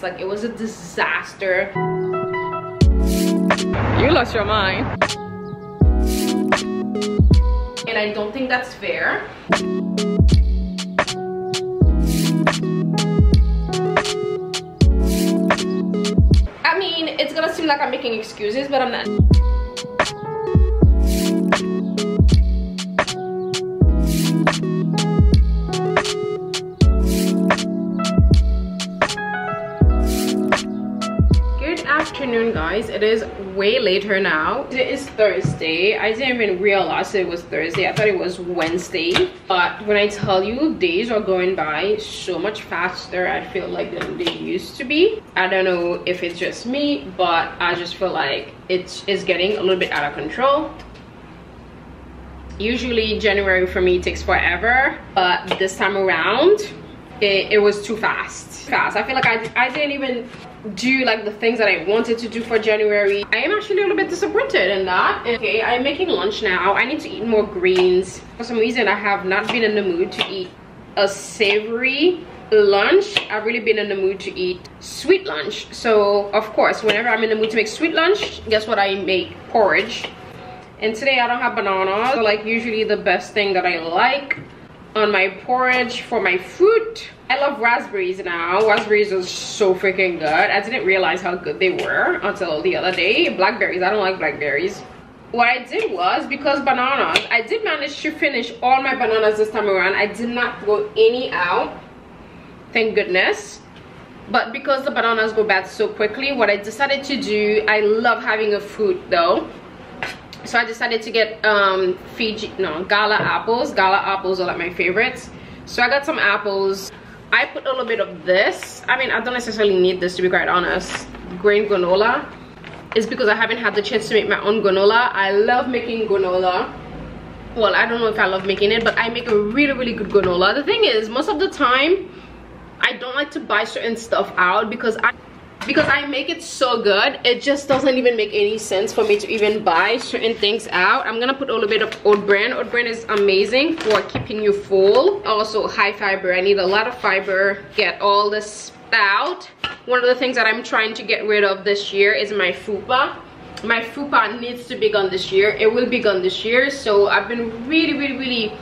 mess. Like, it was a disaster. You lost your mind. And I don't think that's fair. I mean, it's gonna seem like I'm making excuses, but I'm not. Good afternoon, guys. It is way later now. Today is Thursday. I didn't even realize it was Thursday. I thought it was Wednesday. But when I tell you, days are going by so much faster, I feel like, than they used to be. I don't know if it's just me, but I just feel like it is getting a little bit out of control. Usually January for me takes forever, but this time around it was too fast. I feel like I didn't even do like the things that I wanted to do for January. I am actually a little bit disappointed in that. Okay, I'm making lunch now. I need to eat more greens. For some reason, I have not been in the mood to eat a savory lunch. I've really been in the mood to eat sweet lunch. So of course, whenever I'm in the mood to make sweet lunch, guess what, I make porridge. And today I don't have bananas, so like usually the best thing that I like on my porridge for my fruit. I love raspberries now. Raspberries are so freaking good. I didn't realize how good they were until the other day. Blackberries, I don't like blackberries. What I did was, because bananas, I did manage to finish all my bananas this time around. I did not throw any out, thank goodness. But because the bananas go bad so quickly, what I decided to do, I love having a fruit though. So I decided to get Gala apples. Gala apples are like my favorites. So I got some apples. I put a little bit of this. I mean, I don't necessarily need this, to be quite honest. Grain granola. It's because I haven't had the chance to make my own granola. I love making granola. Well, I don't know if I love making it, but I make a really, really good granola. The thing is, most of the time, I don't like to buy certain stuff out because I make it so good, it just doesn't even make any sense for me to even buy certain things out. I'm gonna put a little bit of oat bran. Oat bran is amazing for keeping you full. Also high fiber. I need a lot of fiber. Get all the spout. One of the things that I'm trying to get rid of this year is my fupa. My fupa needs to be gone this year. It will be gone this year. So I've been really, really, really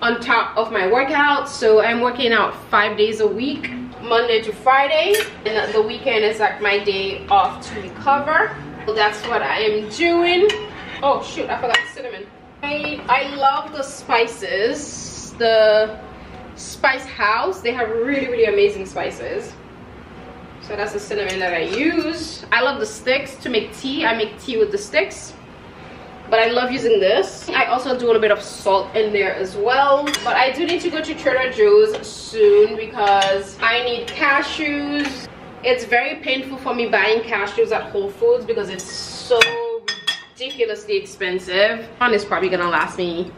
on top of my workouts. So I'm working out 5 days a week, Monday to Friday, and the weekend is like my day off to recover. So that's what I am doing. Oh shoot, I forgot cinnamon. I love the spices. The Spice House, they have really, really amazing spices. So that's the cinnamon that I use. I love the sticks to make tea. I make tea with the sticks, but I love using this. I also do a little bit of salt in there as well. But I do need to go to Trader Joe's soon because I need cashews. It's very painful for me buying cashews at Whole Foods because it's so ridiculously expensive. And it's probably gonna last me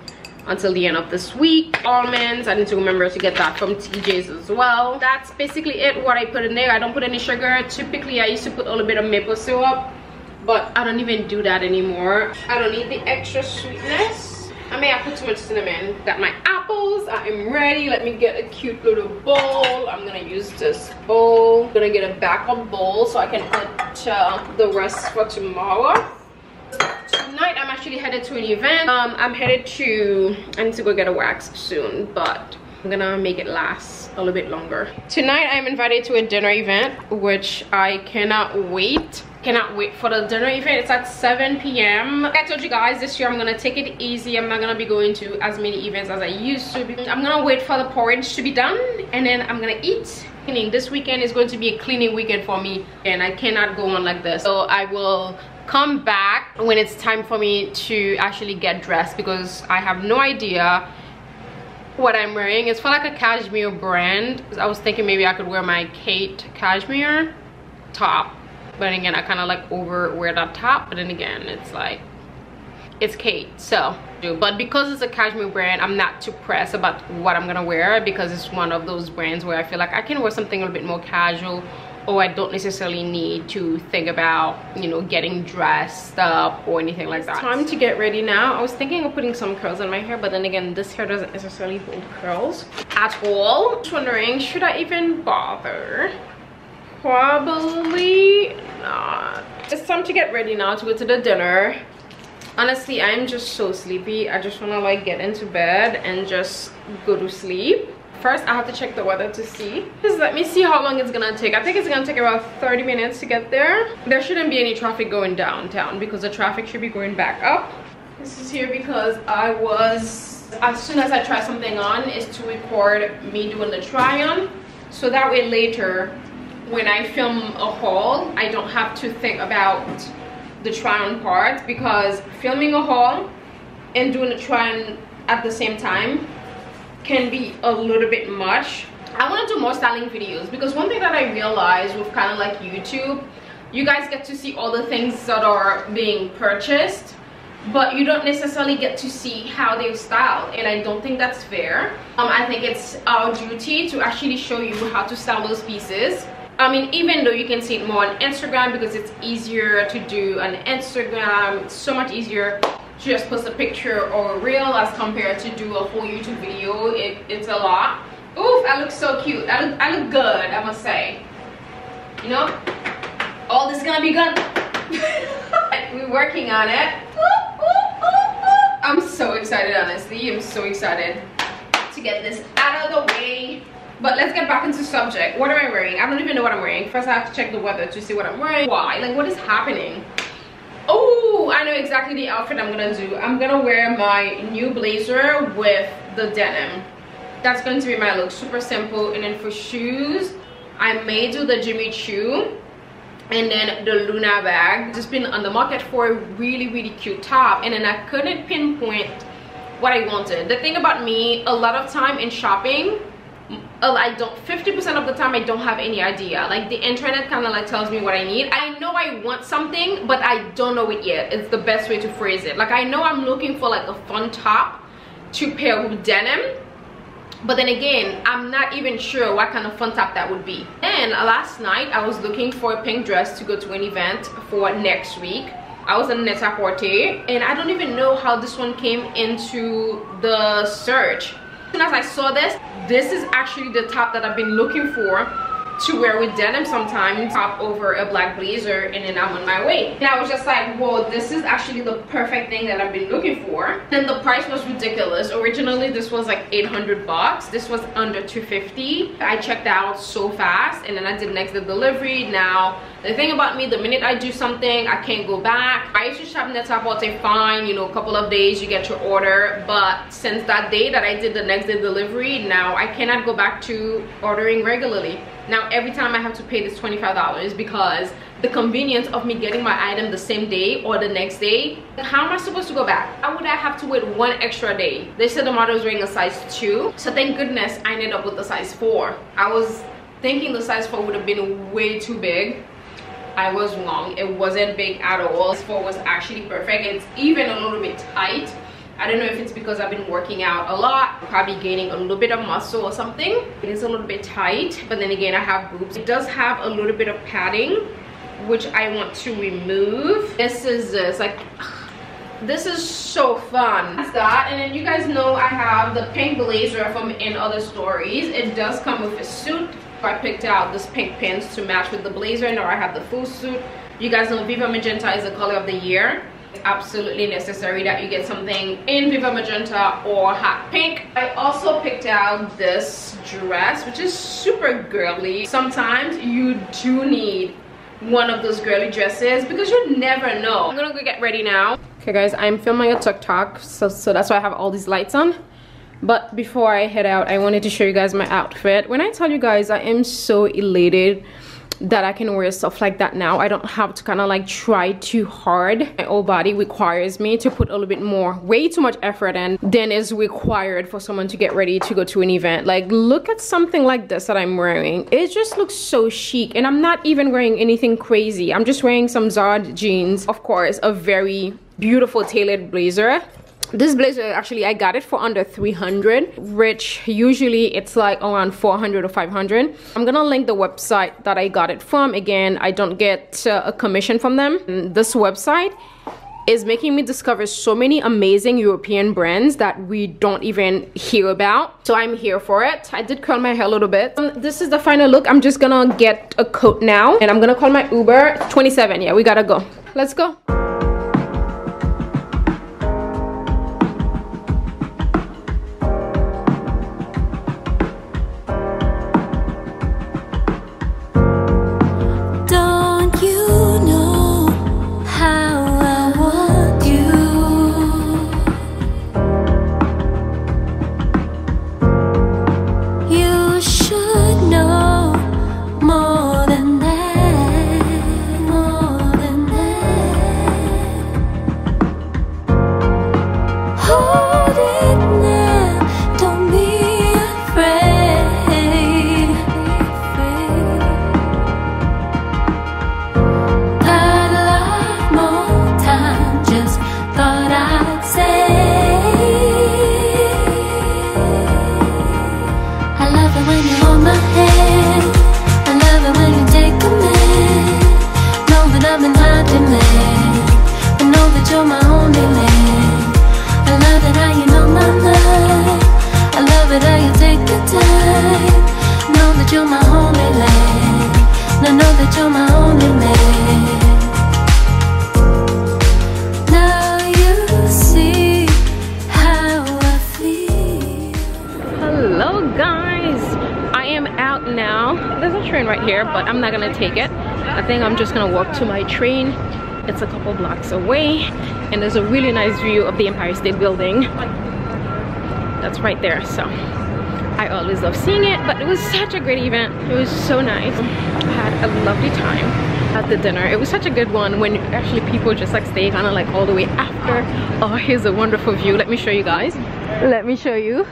until the end of this week. Almonds, I need to remember to get that from TJ's as well. That's basically it, what I put in there. I don't put any sugar. Typically, I used to put a little bit of maple syrup, but I don't even do that anymore. I don't need the extra sweetness. I may have put too much cinnamon. Got my apples. I am ready. Let me get a cute little bowl. I'm gonna use this bowl. I'm gonna get a backup bowl so I can put the rest for tomorrow. Tonight I'm actually headed to an event. I need to go get a wax soon, but I'm gonna make it last a little bit longer. Tonight I'm invited to a dinner event, which I cannot wait. Cannot wait for the dinner event. It's at 7 p.m. Like I told you guys, this year I'm gonna take it easy. I'm not gonna be going to as many events as I used to. I'm gonna wait for the porridge to be done, and then I'm gonna eat. Cleaning this weekend is going to be a cleaning weekend for me, and I cannot go on like this. So I will come back when it's time for me to actually get dressed because I have no idea what I'm wearing. It's for like a cashmere brand. I was thinking maybe I could wear my Kate cashmere top. But again, I kind of like overwear that top. But then again, it's like, it's Kate. So, but because it's a cashmere brand, I'm not too pressed about what I'm going to wear. Because it's one of those brands where I feel like I can wear something a little bit more casual. Or I don't necessarily need to think about, you know, getting dressed up or anything like that. It's time to get ready now. I was thinking of putting some curls in my hair. But then again, this hair doesn't necessarily hold curls at all. Just wondering, should I even bother? Probably not. It's time to get ready now to go to the dinner. Honestly, I'm just so sleepy. I just want to like get into bed and just go to sleep. First, I have to check the weather to see. Just let me see how long it's gonna take. I think it's gonna take about 30 minutes to get there. There shouldn't be any traffic going downtown because the traffic should be going back up. This is here because as soon as I try something on, is to record me doing the try on. So that way later, when I film a haul, I don't have to think about the try on part, because filming a haul and doing a try on at the same time can be a little bit much. I want to do more styling videos because one thing that I realized with kind of like YouTube, you guys get to see all the things that are being purchased, but you don't necessarily get to see how they're styled, and I don't think that's fair. I think it's our duty to actually show you how to style those pieces. I mean, even though you can see it more on Instagram because it's easier to do on Instagram, it's so much easier to just post a picture or a reel as compared to do a whole YouTube video. It's a lot. Oof, I look so cute. I look good, I must say. You know, all this is gonna be good. We're working on it. I'm so excited, honestly. I'm so excited to get this out of the way. But let's get back into subject. What am I wearing? I don't even know what I'm wearing. First, I have to check the weather to see what I'm wearing. Why? Like, what is happening? Oh, I know exactly the outfit I'm gonna do. I'm gonna wear my new blazer with the denim. That's going to be my look. Super simple. And then for shoes, I may do the Jimmy Choo and then the Luna bag. Just been on the market for a really, really cute top. And then I couldn't pinpoint what I wanted. The thing about me, a lot of time in shopping, I don't, 50% of the time I don't have any idea. Like, the internet kind of like tells me what I need. I know I want something, but I don't know it yet. It's the best way to phrase it. Like, I know I'm looking for like a fun top to pair with denim, but then again, I'm not even sure what kind of fun top that would be. And last night I was looking for a pink dress to go to an event for next week. I was in Net-a-Porter, and I don't even know how this one came into the search. As soon as I saw this is actually the top that I've been looking for to wear with denim sometime, top over a black blazer, and then I'm on my way. And I was just like, whoa, this is actually the perfect thing that I've been looking for. Then the price was ridiculous. Originally this was like 800 bucks. This was under 250. I checked out so fast, and then I did next day delivery. Now the thing about me, the minute I do something, I can't go back. I used to shop Net-a-Porter, fine, you know, a couple of days you get your order, but since that day that I did the next day delivery, now I cannot go back to ordering regularly. Now every time I have to pay this $25 because the convenience of me getting my item the same day or the next day, how am I supposed to go back? How would I have to wait one extra day? They said the model is wearing a size 2, so thank goodness I ended up with a size 4. I was thinking the size 4 would have been way too big. I was wrong. It wasn't big at all. Size 4 was actually perfect. It's even a little bit tight. I don't know if it's because I've been working out a lot, probably gaining a little bit of muscle or something. It is a little bit tight, but then again, I have boobs. It does have a little bit of padding, which I want to remove. This is so fun. That's that. And then you guys know I have the pink blazer from In Other Stories. It does come with a suit. I picked out this pink pants to match with the blazer. Now I have the full suit. You guys know Viva Magenta is the color of the year. It's absolutely necessary that you get something in Viva Magenta or hot pink. I also picked out this dress, which is super girly. Sometimes you do need one of those girly dresses because you never know. I'm gonna go get ready now. Okay guys, I'm filming a TikTok, so that's why I have all these lights on. But before I head out, I wanted to show you guys my outfit. When I tell you guys, I am so elated that I can wear stuff like that now. I don't have to kind of like try too hard. My whole body requires me to put a little bit more, way too much effort in than is required for someone to get ready to go to an event. Like, look at something like this that I'm wearing. It just looks so chic, and I'm not even wearing anything crazy. I'm just wearing some Zara jeans, of course, a very beautiful tailored blazer. This blazer, actually, I got it for under 300, which usually it's like around 400 or 500. I'm gonna link the website that I got it from. Again, I don't get a commission from them. This website is making me discover so many amazing European brands that we don't even hear about. So I'm here for it. I did curl my hair a little bit. This is the final look. I'm just gonna get a coat now and I'm gonna call my Uber. 27, yeah, we gotta go. Let's go. I'm not gonna take it. I think I'm just gonna walk to my train. It's a couple blocks away and there's a really nice view of the Empire State Building that's right there. So I always love seeing it, but it was such a great event. It was so nice. I had a lovely time at the dinner. It was such a good one when actually people just like stay kind of like all the way after. Oh, here's a wonderful view. Let me show you guys. Let me show you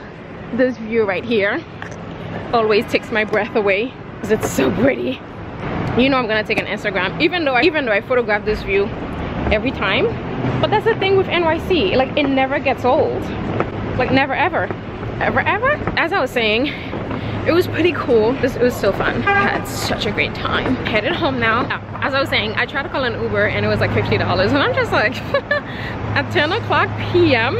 this view right here. Always takes my breath away. It's so pretty. You know I'm gonna take an Instagram, even though I photograph this view every time. But that's the thing with NYC, like it never gets old, like never ever. As I was saying, it was pretty cool. It was so fun. I had such a great time. Headed home now. As I was saying, I tried to call an Uber and it was like $50, and I'm just like at 10:00 p.m.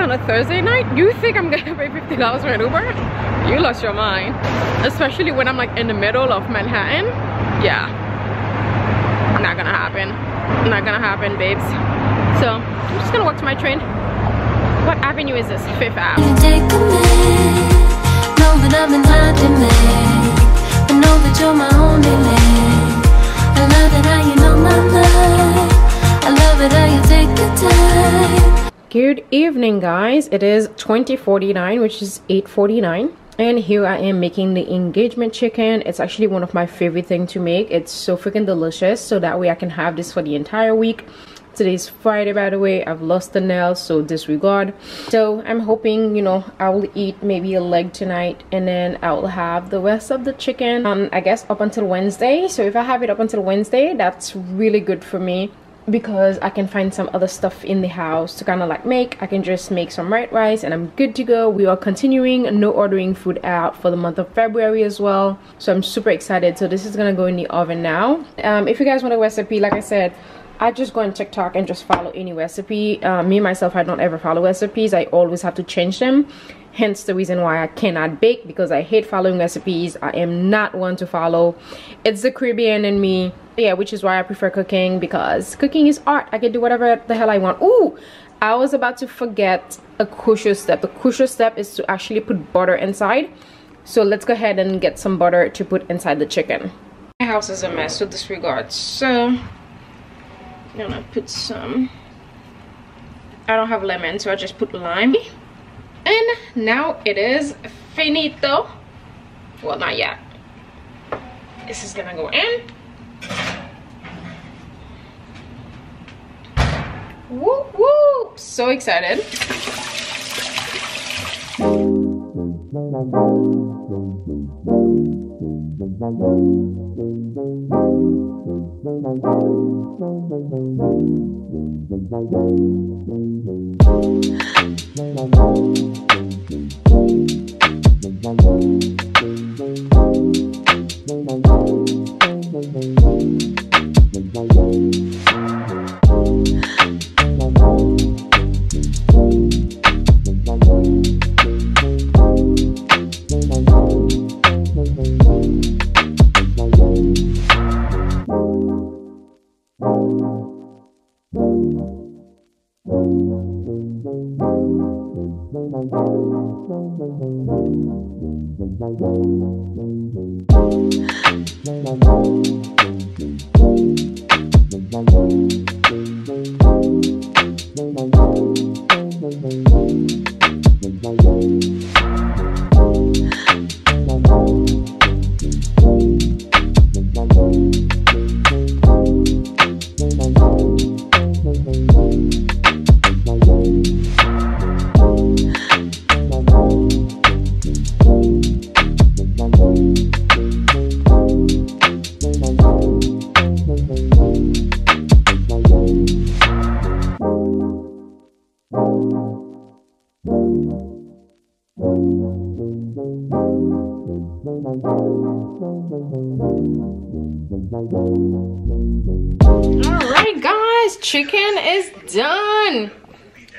on a Thursday night, you think I'm gonna pay $50 for an Uber? You lost your mind. Especially when I'm like in the middle of Manhattan. Yeah, not gonna happen. Not gonna happen, babes. So I'm just gonna walk to my train. What avenue is this? Fifth Ave. Good evening, guys. It is 20:49, which is 8:49. And here I am making the engagement chicken. It's actually one of my favorite things to make. It's so freaking delicious. So that way I can have this for the entire week. Today's Friday, by the way. I've lost the nail, so disregard. So I'm hoping, you know, I will eat maybe a leg tonight and then I will have the rest of the chicken I guess up until Wednesday. So if I have it up until Wednesday, that's really good for me, because I can find some other stuff in the house to kind of like make. I can just make some white rice and I'm good to go. We are continuing no ordering food out for the month of February as well, so I'm super excited. So this is gonna go in the oven now. If you guys want a recipe, like I said, I just go on TikTok and just follow any recipe. Me myself, I don't ever follow recipes. I always have to change them, hence the reason why I cannot bake, because I hate following recipes. I am not one to follow. It's the Caribbean in me. Yeah, which is why I prefer cooking, because cooking is art. I can do whatever the hell I want. Ooh, I was about to forget a crucial step. The crucial step is to actually put butter inside. So let's go ahead and get some butter to put inside the chicken. My house is a mess, so disregard. So I'm gonna put some, I don't have lemon, so I just put lime. And now it is finito. Well, not yet. This is gonna go in. Woo woo! So excited.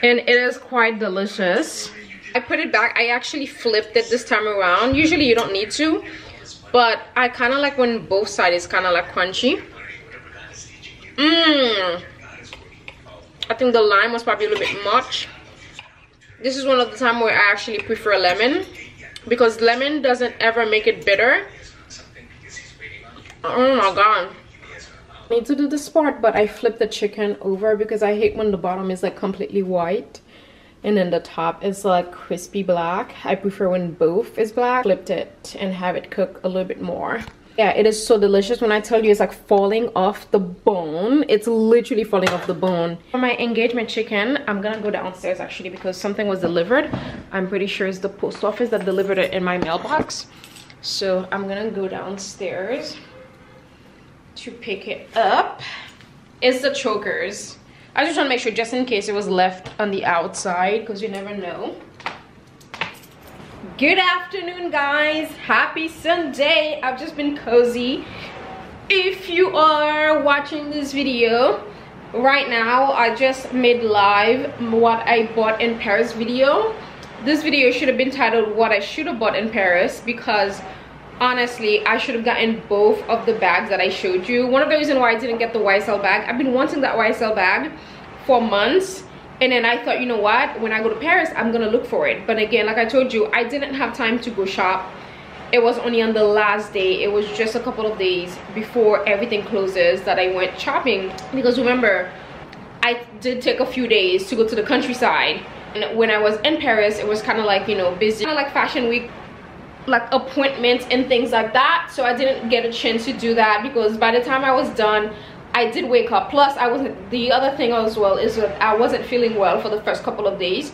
And it is quite delicious. I put it back. I actually flipped it this time around. Usually you don't need to, but I kind of like when both sides is kind of like crunchy. I think the lime was probably a little bit much. This is one of the times where I actually prefer lemon, because lemon doesn't ever make it bitter. Oh my god. I need to do this part, but I flipped the chicken over because I hate when the bottom is like completely white and then the top is like crispy black. I prefer when both is black. Flipped it and have it cook a little bit more. Yeah, it is so delicious. When I tell you it's like falling off the bone, it's literally falling off the bone. For my engagement chicken, I'm gonna go downstairs actually because something was delivered. I'm pretty sure it's the post office that delivered it in my mailbox. So I'm gonna go downstairs to pick it up. It's the chokers. I just want to make sure just in case it was left on the outside, because you never know. Good afternoon guys, happy Sunday. I've just been cozy. If you are watching this video right now, I just made live what I bought in Paris video. This video should have been titled what I should have bought in Paris, because honestly, I should have gotten both of the bags that I showed you. One of the reasons why I didn't get the YSL bag, I've been wanting that YSL bag for months, and then I thought, you know what, when I go to Paris, I'm gonna look for it. But again, like I told you, I didn't have time to go shop. It was only on the last day. It was just a couple of days before everything closes that I went shopping, because remember, I did take a few days to go to the countryside. And when I was in Paris, it was kind of like, you know, busy, kind of like fashion week, like appointments and things like that. So I didn't get a chance to do that, because by the time I was done, I did wake up. Plus I wasn't, the other thing as well is that I wasn't feeling well for the first couple of days,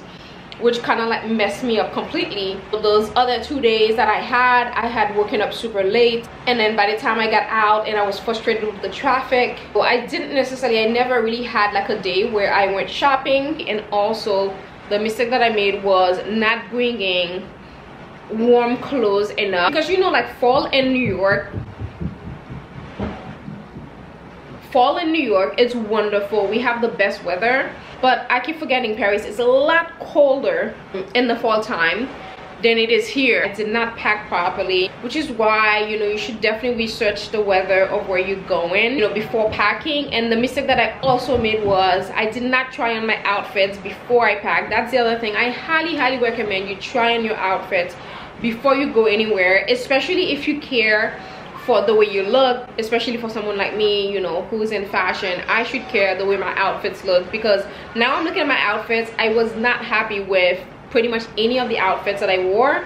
which kind of like messed me up completely. But those other 2 days that I had woken up super late, and then by the time I got out and I was frustrated with the traffic. Well, I didn't necessarily, I never really had like a day where I went shopping. And also the mistake that I made was not bringing warm clothes enough, because you know, like fall in New York is wonderful. We have the best weather, but I keep forgetting Paris is a lot colder in the fall time than it is here. I did not pack properly, which is why, you know, you should definitely research the weather of where you're going, you know, before packing. And the mistake that I also made was I did not try on my outfits before I packed. That's the other thing. I highly recommend you try on your outfits before you go anywhere, especially if you care for the way you look. Especially for someone like me, you know, who's in fashion, I should care the way my outfits look, because now I'm looking at my outfits, I was not happy with pretty much any of the outfits that I wore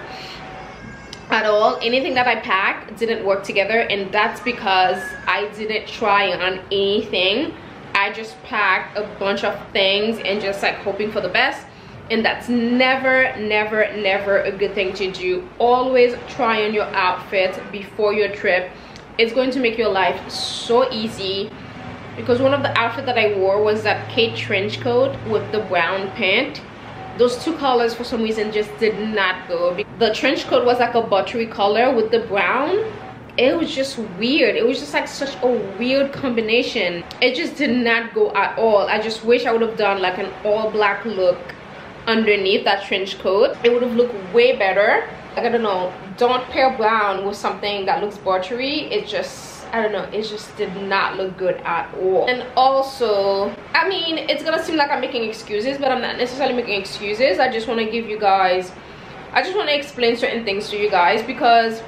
at all. Anything that I packed didn't work together, and that's because I didn't try on anything. I just packed a bunch of things and just like hoping for the best, and that's never a good thing to do. Always try on your outfit before your trip. It's going to make your life so easy, because one of the outfits that I wore was that Kate trench coat with the brown pant. Those two colors for some reason just did not go. The trench coat was like a buttery color with the brown. It was just weird. It was just like such a weird combination. It just did not go at all. I just wish I would have done like an all black look underneath that trench coat. It would have looked way better. Like, I don't know, don't pair brown with something that looks buttery. It just I don't know, it just did not look good at all. And also, I mean, it's gonna seem like I'm making excuses, but I'm not necessarily making excuses. I just want to give you guys, I just want to explain certain things to you guys, because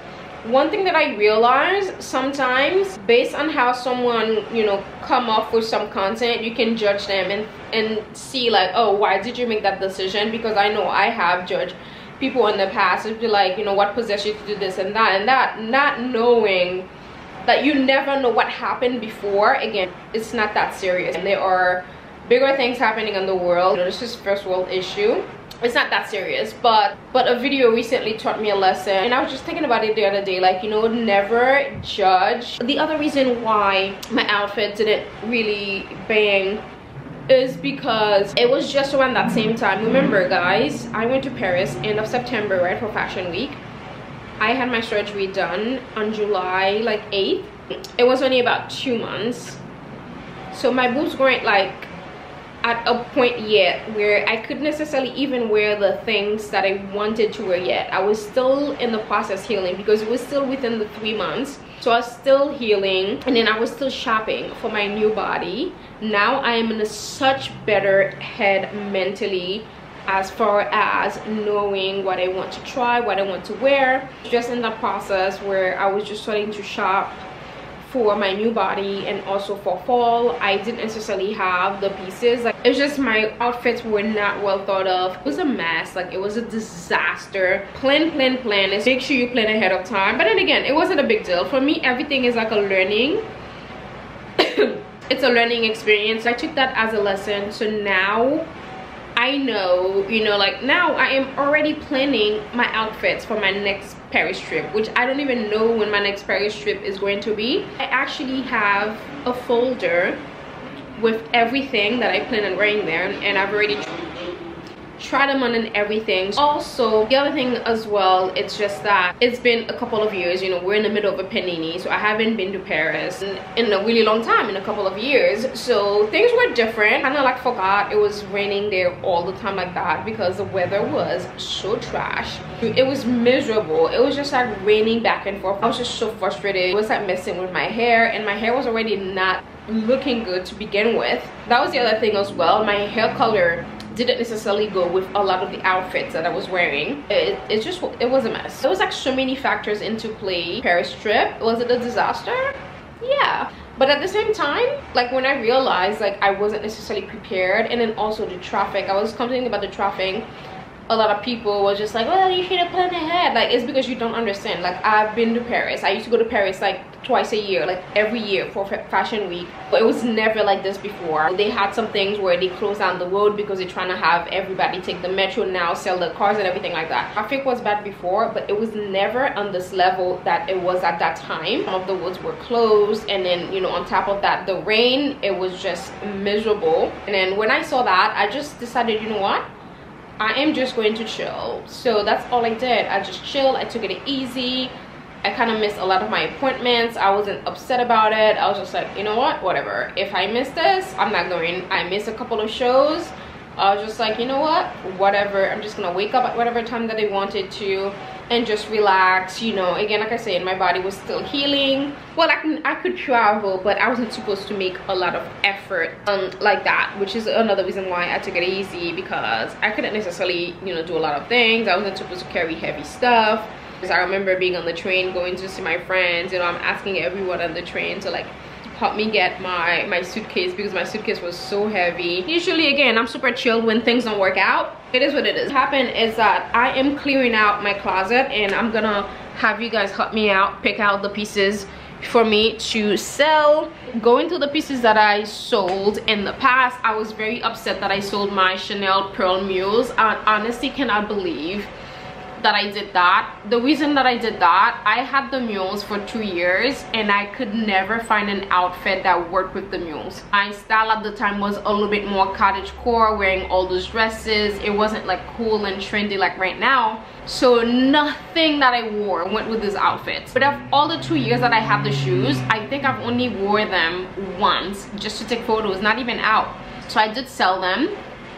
one thing that I realize sometimes, based on how someone, you know, come up with some content, you can judge them and see like, oh, why did you make that decision? Because I know I have judged people in the past. It'd be like, you know, what possessed you to do this and that and that, not knowing that you never know what happened before. Again, it's not that serious, and there are bigger things happening in the world. You know, this is first world issue. It's not that serious, but a video recently taught me a lesson, and I was just thinking about it the other day, like, you know, never judge. The other reason why my outfit didn't really bang is because it was just around that same time. Remember, guys, I went to Paris end of September, right, for Fashion Week. I had my surgery done on July like 8th. It was only about 2 months, so my boobs weren't like at a point yet where I couldn't necessarily even wear the things that I wanted to wear yet. I was still in the process healing, because it was still within the 3 months, so I was still healing, and then I was still shopping for my new body. Now I am in a such better head mentally, as far as knowing what I want to try, what I want to wear. Just in the process where I was just starting to shop for my new body, and also for fall. I didn't necessarily have the pieces. Like, it's just my outfits were not well thought of. It was a mess. Like, it was a disaster. Plan. It's make sure you plan ahead of time. But then again, it wasn't a big deal for me. Everything is like a learning it's a learning experience. I took that as a lesson. So now I know, you know, like, now I am already planning my outfits for my next Paris trip, which I don't even know when my next Paris trip is going to be. I actually have a folder with everything that I plan on wearing there, and I've already tried them on and everything. Also, the other thing as well, it's just that it's been a couple of years, you know, we're in the middle of a panini, so I haven't been to Paris in a really long time, in a couple of years. So things were different. Kind of like forgot it was raining there all the time like that, because the weather was so trash. It was miserable. It was just like raining back and forth. I was just so frustrated. It was like messing with my hair, and my hair was already not looking good to begin with. That was the other thing as well. My hair color didn't necessarily go with a lot of the outfits that I was wearing. It was a mess. There was like so many factors into play. Paris trip, was it a disaster? Yeah, but at the same time, like, when I realized like I wasn't necessarily prepared, and then also the traffic, I was complaining about the traffic. A lot of people were just like, well, you should have planned ahead. Like, it's because you don't understand. Like, I've been to Paris. I used to go to Paris like twice a year, like every year for Fashion Week, but it was never like this before. They had some things where they closed down the road because they're trying to have everybody take the metro now, sell the cars and everything like that. Traffic was bad before, but it was never on this level that it was at that time. Some of the roads were closed, and then, you know, on top of that, the rain, it was just miserable. And then when I saw that, I just decided, you know what, I am just going to chill. So that's all I did. I just chilled. I took it easy. I kind of missed a lot of my appointments. I wasn't upset about it. I was just like, you know what, whatever. If I miss this, I'm not going. I missed a couple of shows. I was just like, you know what, whatever. I'm just gonna wake up at whatever time that I wanted to and just relax. You know, again, like I said, my body was still healing. Well, I could travel, but I wasn't supposed to make a lot of effort like that, which is another reason why I took it easy, because I couldn't necessarily, you know, do a lot of things. I wasn't supposed to carry heavy stuff. Because I remember being on the train going to see my friends, you know, I'm asking everyone on the train to like help me get my suitcase, because my suitcase was so heavy. Usually, again, I'm super chilled when things don't work out. It is what it is. What happened is that I am clearing out my closet, and I'm gonna have you guys help me out, pick out the pieces for me to sell. Going through the pieces that I sold in the past, I was very upset that I sold my Chanel Pearl Mules. I honestly cannot believe that I did that. The reason that I did that, I had the mules for 2 years, and I could never find an outfit that worked with the mules. My style at the time was a little bit more cottagecore, wearing all those dresses. It wasn't like cool and trendy like right now, so nothing that I wore went with this outfit. But of all the 2 years that I had the shoes, I think I've only wore them once, just to take photos, not even out. So I did sell them,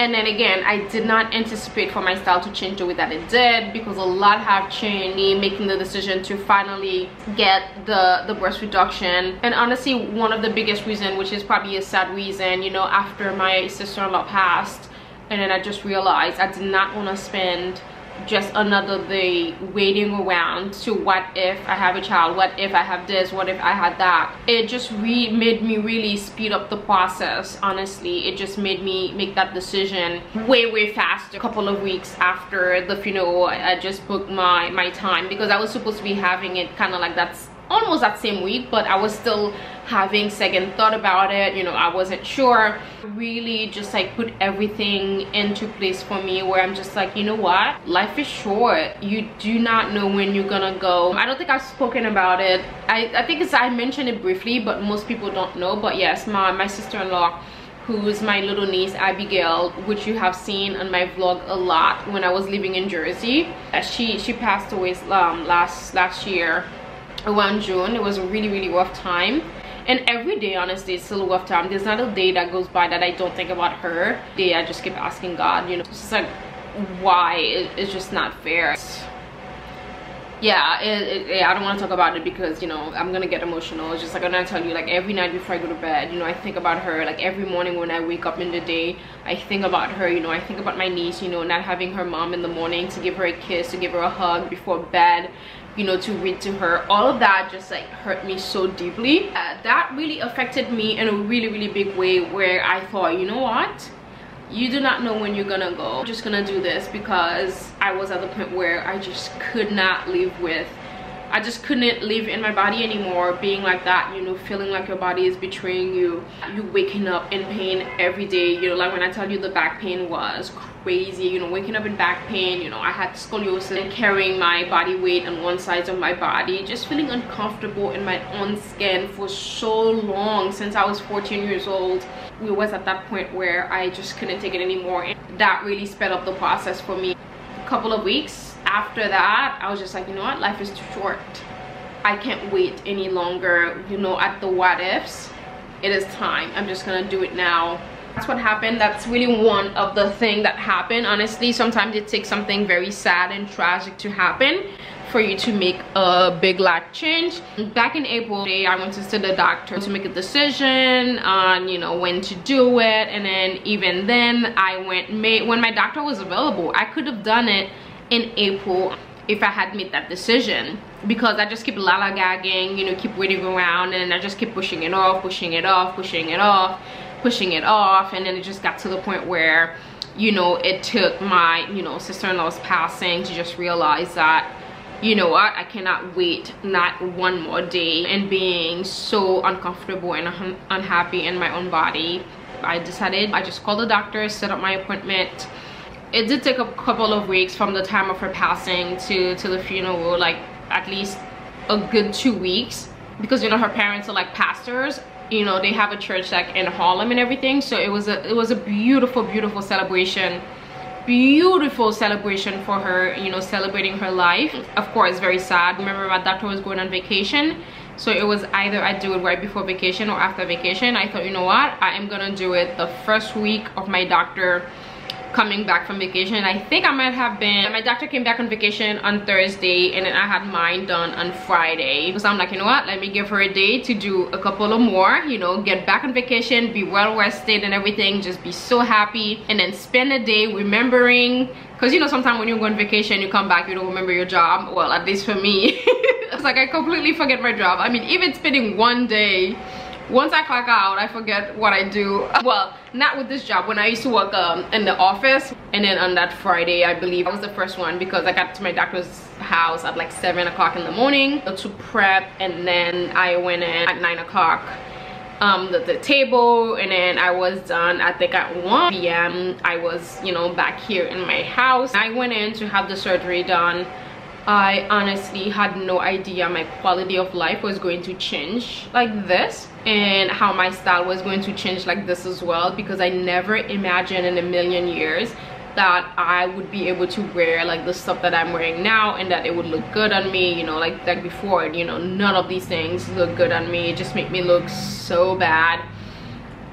And then again, I did not anticipate for my style to change the way that it did, because a lot have changed me making the decision to finally get the breast reduction. And honestly, one of the biggest reasons, which is probably a sad reason, you know, after my sister-in-law passed, and then I just realized I did not want to spend just another day waiting around to what if I have a child, what if I have this, what if I had that. It just made me really speed up the process, honestly. It just made me make that decision way faster. A couple of weeks after the funeral, I just booked my time, because I was supposed to be having it kind of like that's almost that same week, but I was still having second thought about it. You know, I wasn't sure. Really just like put everything into place for me, where I'm just like, you know what, life is short. You do not know when you're gonna go. I don't think I've spoken about it. I think I mentioned it briefly, but most people don't know. But yes, my sister-in-law, who's my little niece Abigail, which you have seen on my vlog a lot when I was living in Jersey, she passed away last year around June. It was a really rough time, and every day honestly it's still a rough time. There's not a day that goes by that I don't think about her. I just keep asking God, you know, it's just like, why? It's just not fair. I don't want to talk about it because, you know, I'm gonna get emotional. It's just like, I'm gonna tell you, like, every night before I go to bed, you know, I think about her. Like every morning when I wake up in the day, I think about her. You know, I think about my niece, you know, not having her mom in the morning to give her a kiss, to give her a hug before bed, you know, to read to her. All of that just like hurt me so deeply. That really affected me in a really big way, where I thought, you know what, you do not know when you're gonna go. I'm just gonna do this, because I was at the point where I just could not live with, I just couldn't live in my body anymore, being like that, you know, feeling like your body is betraying you. You waking up in pain every day, you know, like when I tell you the back pain was crazy, you know, waking up in back pain, you know, I had scoliosis and carrying my body weight on one side of my body, just feeling uncomfortable in my own skin for so long. Since I was 14 years old, we was at that point where I just couldn't take it anymore, and that really sped up the process for me. A couple of weeks after that, I was just like, you know what, life is too short. I can't wait any longer, you know, at the what ifs. It is time. I'm just gonna do it now. That's what happened. That's really one of the things that happened. Honestly, sometimes it takes something very sad and tragic to happen for you to make a big life change. Back in April, I went to see the doctor to make a decision on, you know, when to do it. And then even then, I went May, when my doctor was available. I could have done it in April if I had made that decision, because I just keep lollygagging, you know, keep waiting around, and I just keep pushing it off, and then it just got to the point where, you know, it took my, you know, sister-in-law's passing to just realize that, you know what, I cannot wait not one more day, and being so uncomfortable and unhappy in my own body, I decided I just called the doctor, set up my appointment. It did take a couple of weeks from the time of her passing to the funeral, like at least a good 2 weeks, because, you know, her parents are like pastors, you know, they have a church like in Harlem and everything. So it was a beautiful celebration for her, you know, celebrating her life. Of course, very sad. Remember, my doctor was going on vacation, so it was either I do it right before vacation or after vacation. I thought, you know what, I am gonna do it the first week of my doctor coming back from vacation. I think I might have been, my doctor came back on vacation on Thursday, and then I had mine done on Friday, because I'm like, you know what, let me give her a day to do a couple of more, you know, get back on vacation, be well rested and everything, just be so happy, and then spend a day remembering. Because, you know, sometimes when you go on vacation, you come back, you don't remember your job. Well, at least for me, it's like I completely forget my job. I mean, even spending one day, once I clock out, I forget what I do. Well, not with this job. When I used to work in the office, and then on that Friday, I believe I was the first one, because I got to my doctor's house at like 7 o'clock in the morning to prep, and then I went in at 9 o'clock, the table, and then I was done, I think at 1 p.m. I was, you know, back here in my house. I went in to have the surgery done. I honestly had no idea my quality of life was going to change like this, and how my style was going to change like this as well, because I never imagined in a million years that I would be able to wear like the stuff that I'm wearing now, and that it would look good on me, you know, like before, you know, none of these things look good on me. It just made me look so bad.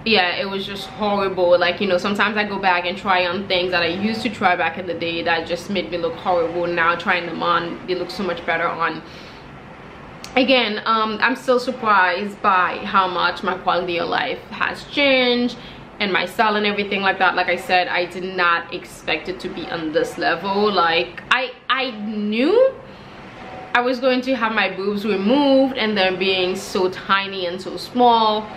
yeah, it was just horrible. Like, you know, sometimes I go back and try on things that I used to try back in the day that just made me look horrible. Now trying them on, they look so much better on. Again, I'm still surprised by how much my quality of life has changed and my style and everything like that. Like I said, I did not expect it to be on this level. Like, I knew I was going to have my boobs removed and them being so tiny and so small,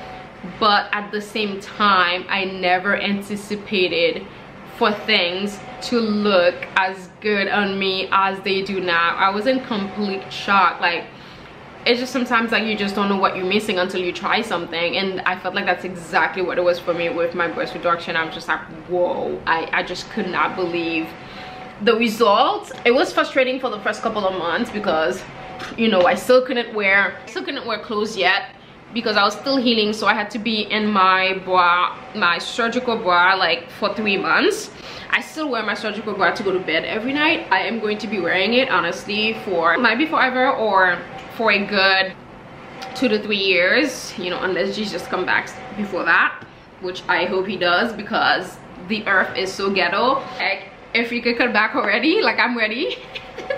but at the same time, I never anticipated for things to look as good on me as they do now. I was in complete shock. Like, it's just sometimes like you just don't know what you're missing until you try something, and I felt like that's exactly what it was for me with my breast reduction. I'm just like, whoa, I just could not believe the results. It was frustrating for the first couple of months because, you know, I still couldn't wear clothes yet because I was still healing, so I had to be in my bra, my surgical bra, like for 3 months. I still wear my surgical bra to go to bed every night. I am going to be wearing it honestly for maybe forever or for a good 2 to 3 years, you know, unless Jesus comes back before that, which I hope he does, because the earth is so ghetto. Like, if you could come back already, like, I'm ready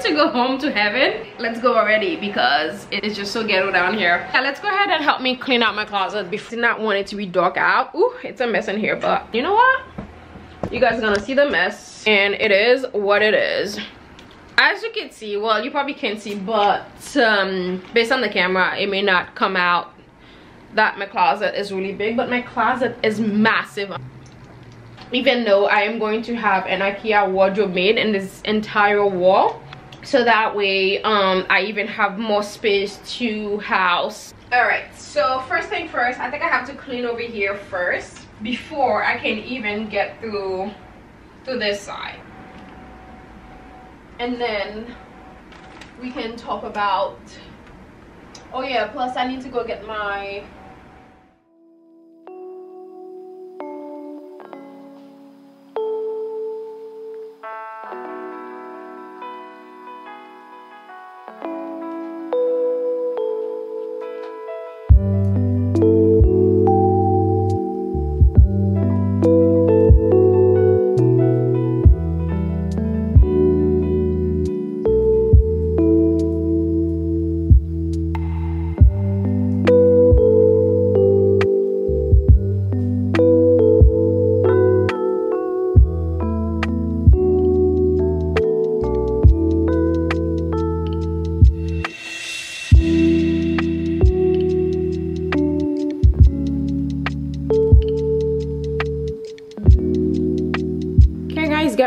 to go home to heaven. Let's go already, because it is just so ghetto down here. Yeah, let's go ahead and help me clean out my closet before. I did not want it to be dark out. Ooh, it's a mess in here, but you know what? You guys are gonna see the mess, and it is what it is. As you can see, well, you probably can't see, but based on the camera, it may not come out that my closet is really big, but my closet is massive. Even though I am going to have an IKEA wardrobe made in this entire wall, so that way I even have more space to house. All right, so first thing first, I think I have to clean over here first before I can even get through to this side, and then we can talk about, oh yeah, plus I need to go get my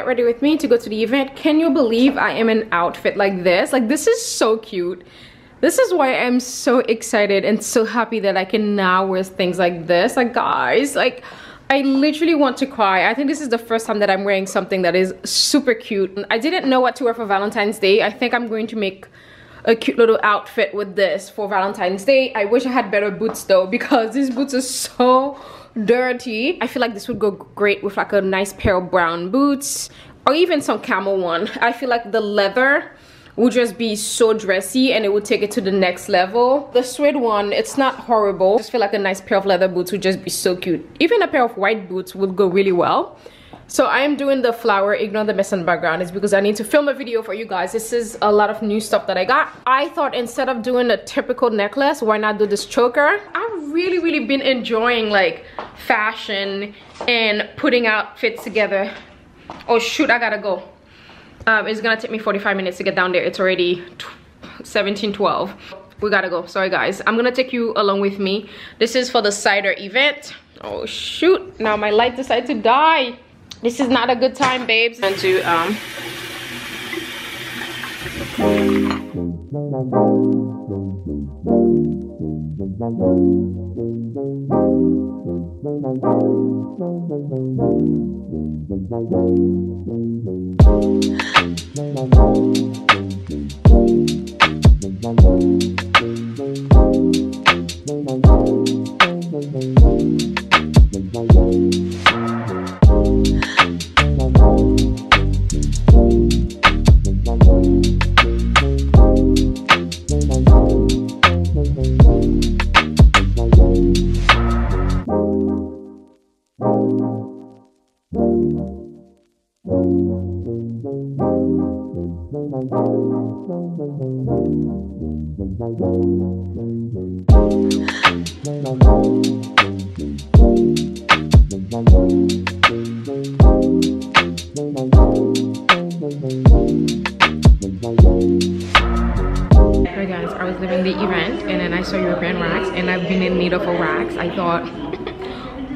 ready with me to go to the event. Can you believe I am in an outfit like this? Like, this is so cute. This is why I'm so excited and so happy that I can now wear things like this. Like, guys, like, I literally want to cry. I think this is the first time that I'm wearing something that is super cute. I didn't know what to wear for Valentine's Day. I think I'm going to make a cute little outfit with this for Valentine's Day. I wish I had better boots though, because these boots are so dirty. I feel like this would go great with like a nice pair of brown boots or even some camel one. I feel like the leather would just be so dressy and it would take it to the next level. The suede one, it's not horrible. I just feel like a nice pair of leather boots would just be so cute. Even a pair of white boots would go really well. So I am doing the flower, ignore the mess in the background, it's because I need to film a video for you guys. This is a lot of new stuff that I got. I thought instead of doing a typical necklace, why not do this choker? I've really been enjoying like fashion and putting outfits together. Oh shoot, I gotta go. It's gonna take me 45 minutes to get down there. It's already 17:12. We gotta go, sorry guys. I'm gonna take you along with me. This is for the Cider event. Oh shoot, now my light decided to die. This is not a good time, babes. And to Hey guys, I was leaving the event and then I saw European racks, and I've been in need of a racks. I thought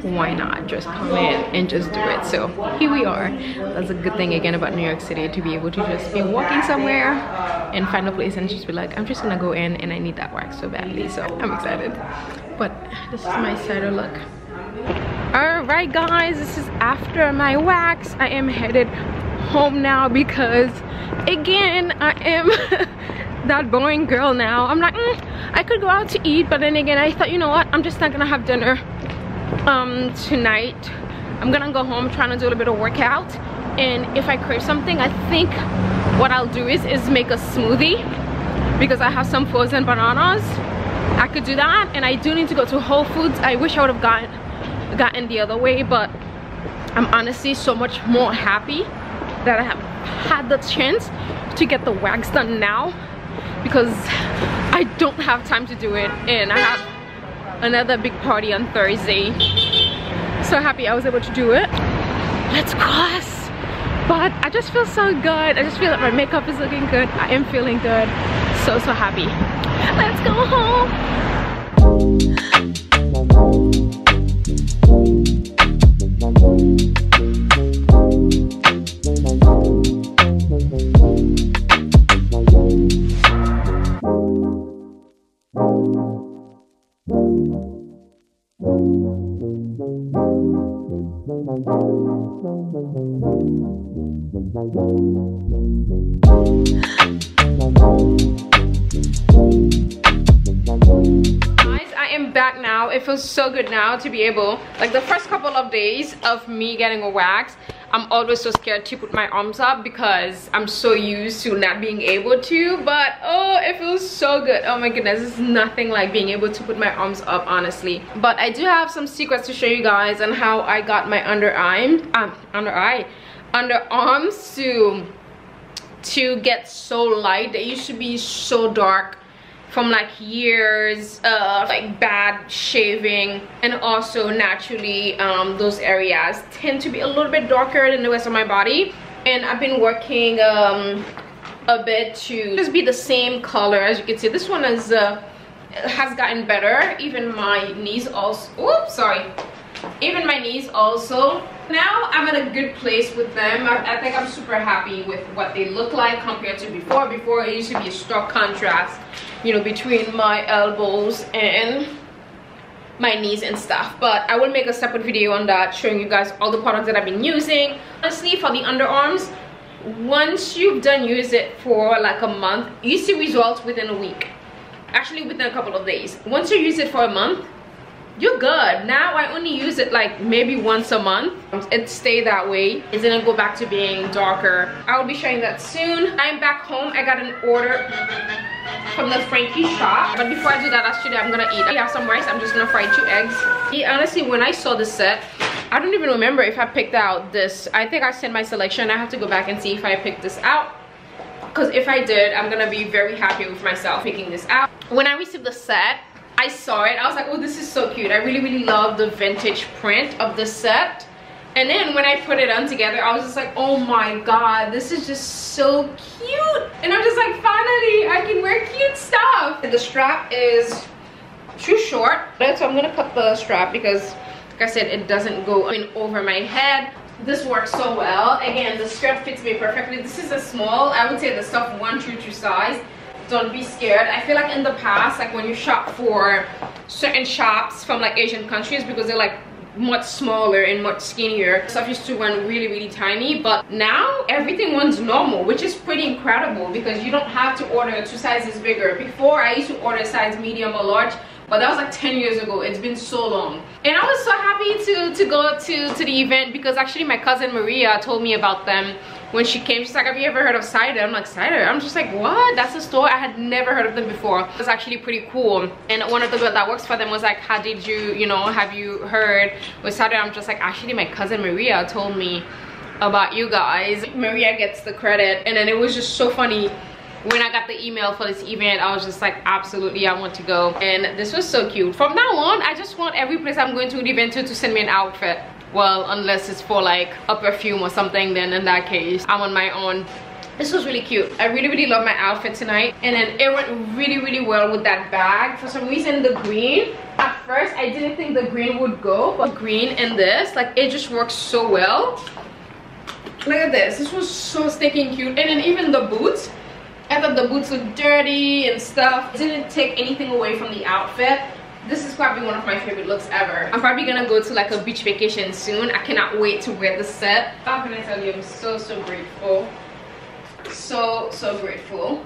why not just come in and just do it. So here we are. That's a good thing again about New York City, to be able to just be walking somewhere and find a place and just be like, I'm just gonna go in and I need that wax so badly. So I'm excited. But this is my cider look. All right guys, this is after my wax. I am headed home now because again I am that boring girl now. I'm like, I could go out to eat, but then again I thought, you know what, I'm just not gonna have dinner tonight. I'm gonna go home, trying to do a little bit of workout, and if I crave something, I think what I'll do is make a smoothie, because I have some frozen bananas. I could do that, and I do need to go to Whole Foods. I wish I would have gotten the other way, but I'm honestly so much more happy that I have had the chance to get the wax done now, because I don't have time to do it, and I have another big party on Thursday. So happy I was able to do it. Let's cross. But I just feel so good. I just feel like my makeup is looking good. I am feeling good. So, so happy. Let's go home. It feels so good now to be able, like the first couple of days of me getting a wax, I'm always so scared to put my arms up because I'm so used to not being able to, but oh, it feels so good. Oh my goodness, it's nothing like being able to put my arms up, honestly. But I do have some secrets to show you guys on how I got my underarms to get so light. They used to be so dark from like years of like bad shaving, and also naturally those areas tend to be a little bit darker than the rest of my body, and I've been working a bit to just be the same color. As you can see, this one is has gotten better. Even my knees also, oops, sorry, even my knees also. Now I'm in a good place with them. I think I'm super happy with what they look like compared to before. Before it used to be a stark contrast, you know, between my elbows and my knees and stuff. But I will make a separate video on that, showing you guys all the products that I've been using. Honestly, for the underarms, once you've done use it for like a month, you see results within a week. Actually, within a couple of days. Once you use it for a month, you're good. Now I only use it like maybe once a month. It stayed that way. It's gonna go back to being darker. I'll be showing that soon. I'm back home. I got an order from the Frankie Shop. But before I do that, actually I'm gonna eat. I have some rice. I'm just gonna fry 2 eggs. Yeah, honestly, when I saw this set, I don't even remember if I picked out this. I think I sent my selection. I have to go back and see if I picked this out, because if I did, I'm gonna be very happy with myself picking this out. When I received the set, I saw it, I was like, oh, this is so cute. I really, really love the vintage print of this set. And then when I put it on together, I was just like, oh my god, this is just so cute. And I'm just like, finally, I can wear cute stuff. The strap is too short, so I'm gonna cut the strap because, like I said, it doesn't go in over my head. This works so well. Again, the skirt fits me perfectly. This is a small, I would say the stuff 1 through 2 size. Don't be scared. I feel like in the past, like when you shop for certain shops from like Asian countries, because they're like much smaller and much skinnier, stuff used to run really, really tiny. But now everything runs normal, which is pretty incredible, because you don't have to order 2 sizes bigger. Before, I used to order size medium or large, but that was like 10 years ago. It's been so long. And I was so happy to go to the event, because actually my cousin Maria told me about them when she came. She's like, have you ever heard of Cider? I'm like, Cider? I'm just like, what? That's a store? I had never heard of them before. It was actually pretty cool. And one of the girls that works for them was like, how did you, you know, have you heard with Cider? I'm just like, actually my cousin Maria told me about you guys. Maria gets the credit. And then it was just so funny when I got the email for this event. I was just like, absolutely, I want to go. And this was so cute. From now on, I just want every place I'm going to an event to send me an outfit. Well, unless it's for like a perfume or something, then in that case I'm on my own. This was really cute. I really, really love my outfit tonight. And then it went really, really well with that bag. For some reason, the green, at first I didn't think the green would go, but green and this, like, it just works so well. Look at this. This was so stinking cute. And then even the boots, I thought the boots looked dirty and stuff. It didn't take anything away from the outfit. This is probably one of my favorite looks ever. I'm probably gonna go to like a beach vacation soon. I cannot wait to wear this set. How can I tell you, I'm so, so grateful. So, so grateful.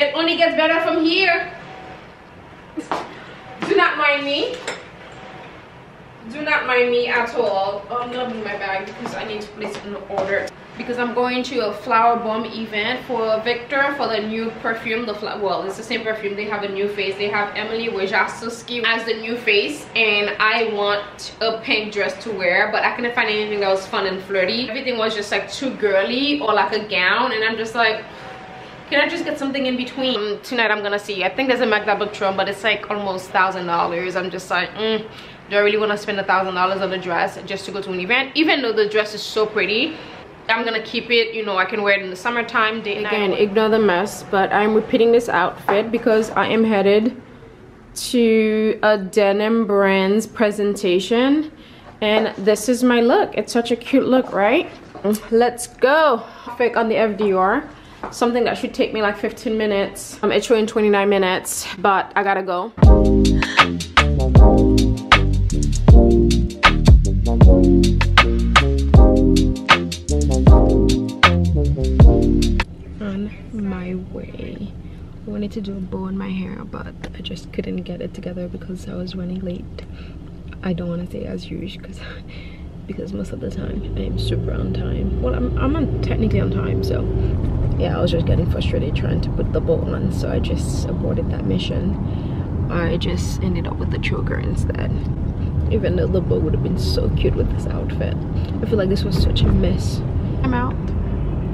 It only gets better from here. Do not mind me. Do not mind me at all. Oh, I'm not in my bag because I need to place it in order. Because I'm going to a Flower Bomb event for Victor for the new perfume. Well, it's the same perfume. They have a new face. They have Emily Wojaszczyk as the new face. And I want a pink dress to wear, but I couldn't find anything that was fun and flirty. Everything was just like too girly or like a gown. And I'm just like, can I just get something in between? Tonight I'm gonna see. I think there's a Magda Butrym, but it's like almost $1,000. I'm just like, do I really want to spend $1,000 on a dress just to go to an event? Even though the dress is so pretty, I'm gonna keep it. You know, I can wear it in the summertime. Again, ignore the mess, but I'm repeating this outfit because I am headed to a denim brands presentation, and this is my look. It's such a cute look, right? Let's go. Fake on the FDR. Something that should take me like 15 minutes. It's showing 29 minutes, but I gotta go. On my way. I wanted to do a bow in my hair, but I just couldn't get it together because I was running late. I don't want to say as usual because most of the time I am super on time. Well, I'm technically on time, so yeah, I was just getting frustrated trying to put the bow on, so I just aborted that mission. I just ended up with the choker instead, even though the bow would have been so cute with this outfit. I feel like this was such a mess. I'm out.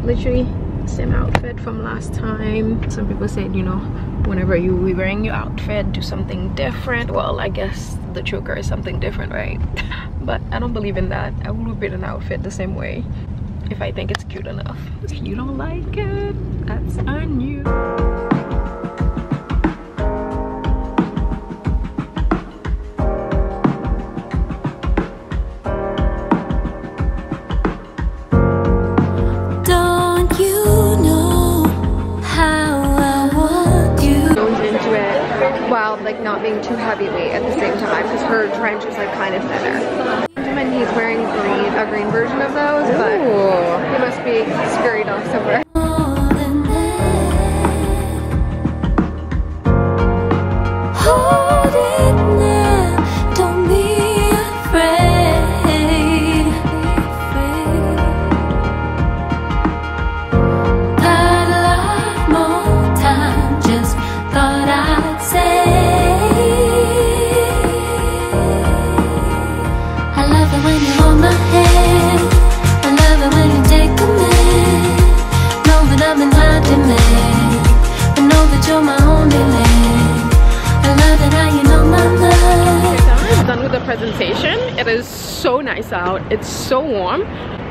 Literally same outfit from last time. Some people said, you know, whenever you were wearing your outfit, do something different. Well, I guess the choker is something different, right? But I don't believe in that. I will repeat an outfit the same way if I think it's cute enough. If you don't like it, that's on you. Like not being too heavyweight at the same time, because her trench is like kind of thinner. And he's wearing green, a green version of those. Ooh. But he must be scurried off somewhere. Presentation. It is so nice out. It's so warm.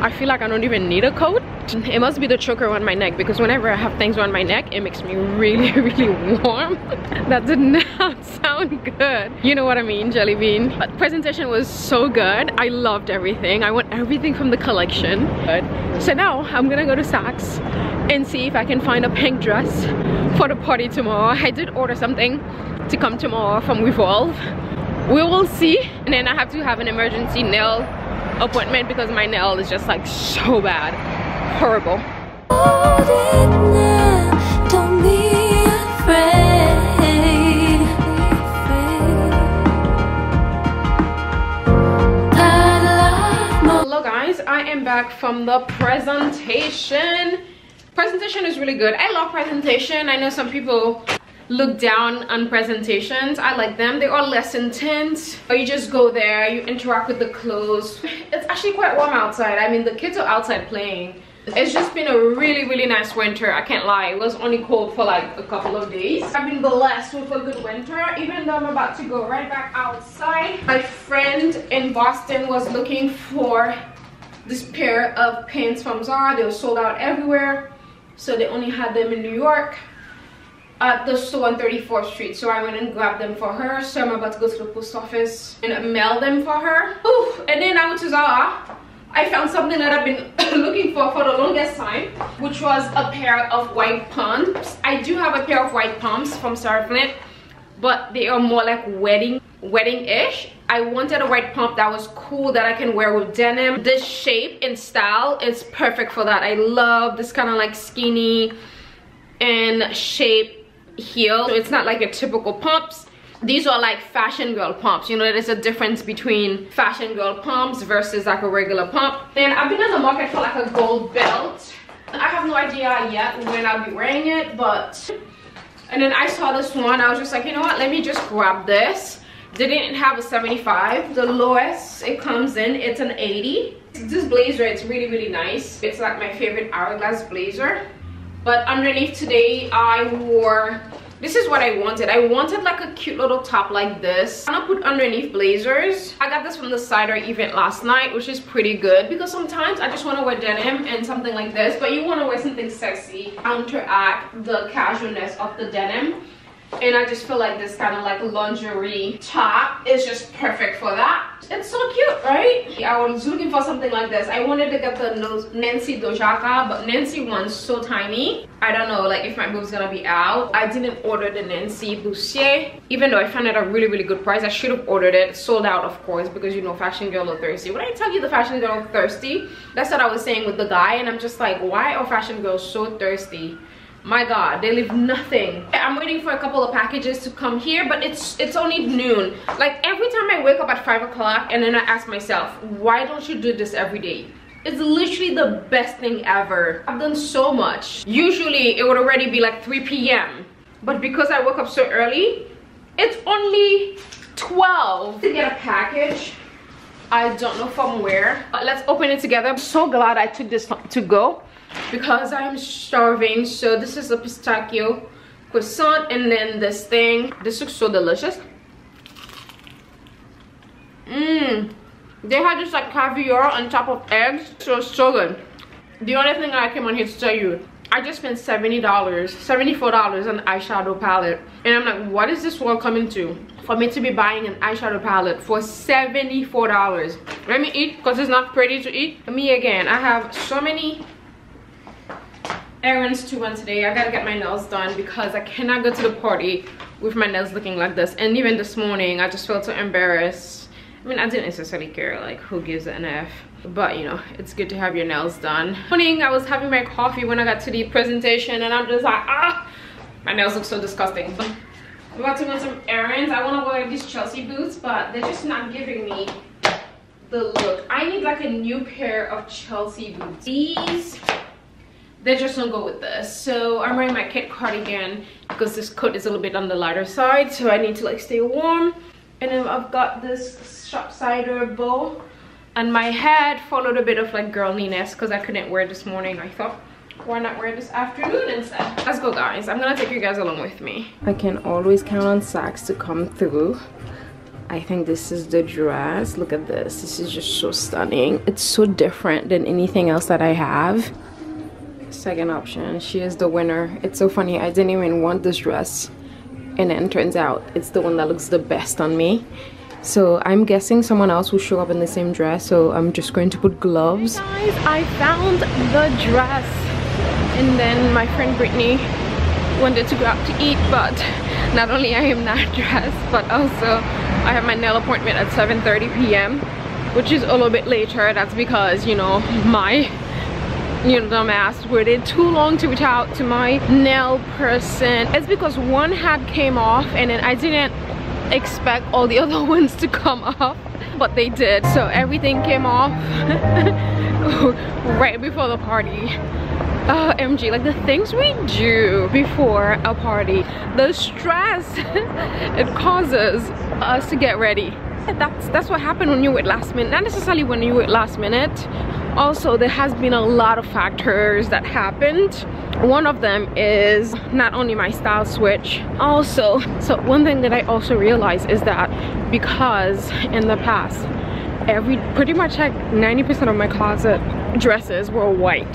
I feel like I don't even need a coat. It must be the choker around my neck, because whenever I have things around my neck, it makes me really, really warm. That did not sound good. You know what I mean, jelly bean. But presentation was so good. I loved everything. I want everything from the collection. So now I'm gonna go to Saks and see if I can find a pink dress for the party tomorrow. I did order something to come tomorrow from Revolve. We will see. And then I have to have an emergency nail appointment because my nail is just like so bad. Horrible. Don't be afraid. Hello guys, I am back from the presentation. Presentation is really good. I love presentation. I know some people look down on presentations. I like them. They are less intense. You just go there, you interact with the clothes. It's actually quite warm outside. I mean, the kids are outside playing. It's just been a really, really nice winter. I can't lie. It was only cold for like a couple of days. I've been blessed with a good winter, even though I'm about to go right back outside. My friend in Boston was looking for this pair of pants from Zara. They were sold out everywhere, so they only had them in New York at the store on 34th Street. So I went and grabbed them for her. So I'm about to go to the post office and mail them for her. Oof. And then I went to Zara. I found something that I've been looking for the longest time, which was a pair of white pumps. I do have a pair of white pumps from Starflint, but they are more like wedding-ish. I wanted a white pump that was cool, that I can wear with denim. This shape and style is perfect for that. I love this kind of like skinny and shape heel. So it's not like your typical pumps. These are like fashion girl pumps. You know, there's a difference between fashion girl pumps versus like a regular pump. Then I've been in the market for like a gold belt. I have no idea yet when I'll be wearing it, but... And then I saw this one. I was just like, you know what? Let me just grab this. They didn't have a 75. The lowest it comes in, it's an 80. This blazer, it's really, really nice. It's like my favorite hourglass blazer. But underneath today, I wore... This is what I wanted. I wanted like a cute little top like this. I'm gonna put underneath blazers. I got this from the Cider event last night, which is pretty good because sometimes I just want to wear denim and something like this, but you want to wear something sexy, counteract the casualness of the denim. And I just feel like this kind of like lingerie top is just perfect for that. It's so cute, right? I was looking for something like this. I wanted to get the Nancy Dojaka, but Nancy one's so tiny. I don't know, like, if my boob's gonna be out. I didn't order the Nancy bustier, even though I found it a really, really good price. I should have ordered it. Sold out, of course, because, you know, fashion girl are thirsty. When I tell you the fashion girl are thirsty, that's what I was saying with the guy, and I'm just like, why are fashion girls so thirsty? My God, they leave nothing. I'm waiting for a couple of packages to come here, but it's only noon. Like, every time I wake up at 5 o'clock and then I ask myself, why don't you do this every day? It's literally the best thing ever. I've done so much. Usually, it would already be like 3 p.m. But because I woke up so early, it's only 12. To get a package, I don't know from where. But let's open it together. I'm so glad I took this to go, because I'm starving. So this is a pistachio croissant, and then this thing. This looks so delicious. They had just like caviar on top of eggs, so it's so good. The only thing I came on here to tell you, I just spent $74 on eyeshadow palette, and I'm like, what is this world coming to for me to be buying an eyeshadow palette for $74? Let me eat, because it's not pretty to eat. Me again, I have so many errands to run today. I gotta get my nails done because I cannot go to the party with my nails looking like this. And even this morning, I just felt so embarrassed. I mean, I didn't necessarily care, like, who gives an F, but you know, it's good to have your nails done. Morning, I was having my coffee when I got to the presentation, and I'm just like, ah, my nails look so disgusting. But I'm about to run some errands. I want to wear these Chelsea boots, but they're just not giving me the look. I need like a new pair of Chelsea boots. These, they just don't go with this. So I'm wearing my Kate cardigan because this coat is a little bit on the lighter side, so I need to like stay warm. And then I've got this Shop Cider bow on my head, followed a bit of like girliness because I couldn't wear it this morning. I thought, why not wear it this afternoon instead? Let's go, guys. I'm gonna take you guys along with me. I can always count on Saks to come through. I think this is the dress. Look at this. This is just so stunning. It's so different than anything else that I have. Second option, she is the winner. It's so funny, I didn't even want this dress, and then turns out it's the one that looks the best on me. So I'm guessing someone else will show up in the same dress, so I'm just going to put gloves. Hey guys, I found the dress, and then my friend Brittany wanted to go out to eat, but not only I am not dressed, but also I have my nail appointment at 7:30 p.m. which is a little bit later. That's because, you know, my dumbass waited too long to reach out to my nail person. It's because one hat came off, and then I didn't expect all the other ones to come off, but they did. So everything came off right before the party. Oh, MG, like the things we do before a party, the stress it causes us to get ready. That's what happened when you wait last minute. Not necessarily when you wait last minute. Also, there has been a lot of factors that happened. One of them is not only my style switch, also, so one thing that I also realized is that because in the past, pretty much like 90% of my closet dresses were white.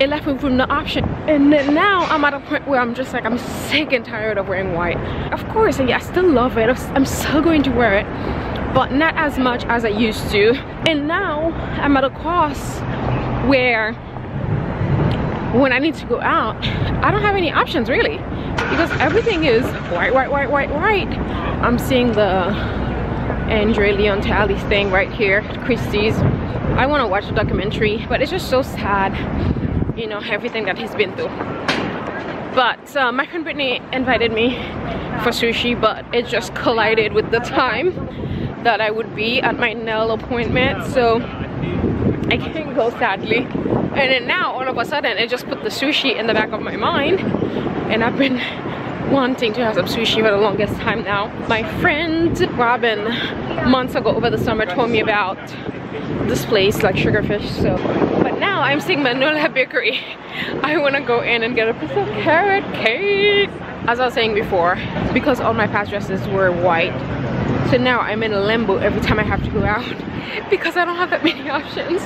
It left me from the option. And then now I'm at a point where I'm just like, I'm sick and tired of wearing white. Of course, yeah, I still love it. I'm still going to wear it, but not as much as I used to. And now I'm at a cost where when I need to go out, I don't have any options really, because everything is white. I'm seeing the Andre Leontali thing right here, Christie's. I want to watch the documentary, but it's just so sad, you know, everything that he's been through. But my friend Brittany invited me for sushi, but it just collided with the time that I would be at my nail appointment, so I can't go sadly. And then now all of a sudden it just put the sushi in the back of my mind, and I've been wanting to have some sushi for the longest time now. My friend Robin months ago over the summer told me about this place like Sugarfish, so but now I'm seeing Manuela Bakery. I want to go in and get a piece of carrot cake. As I was saying before, because all my past dresses were white, so now I'm in a limbo every time I have to go out because I don't have that many options.